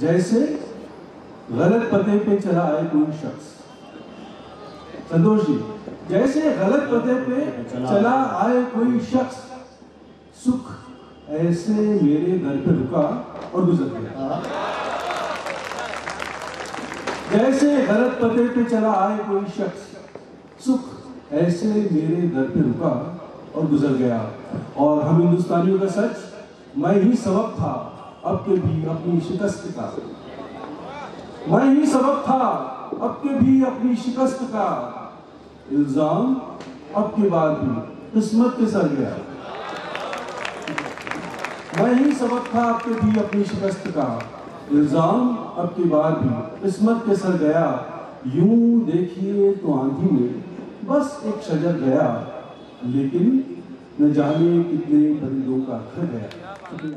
जैसे गलत पते पे चला आए कोई शख्स। संतोष जी, जैसे गलत पते पे चला आए कोई शख्स, सुख ऐसे मेरे घर पे रुका और गुजर गया। जैसे गलत पते पे चला आए कोई शख्स, सुख ऐसे मेरे घर पे रुका और गुजर गया। और हम हिंदुस्तानियों का सच, मैं ही सबब था अब के भी अपनी शिकस्त का। मैं ही सबब था अब के भी अपनी शिकस्त का, इल्जाम अब के बाद भी किस्मत के सर गया। मैं ही सबब था अब के भी अपनी शिकस्त का, इल्जाम अब के बाद भी किस्मत के सर गया। यूं देखिए तो आंधी में बस एक शजर गया, लेकिन न जाने कितने परिंदों का घर गया।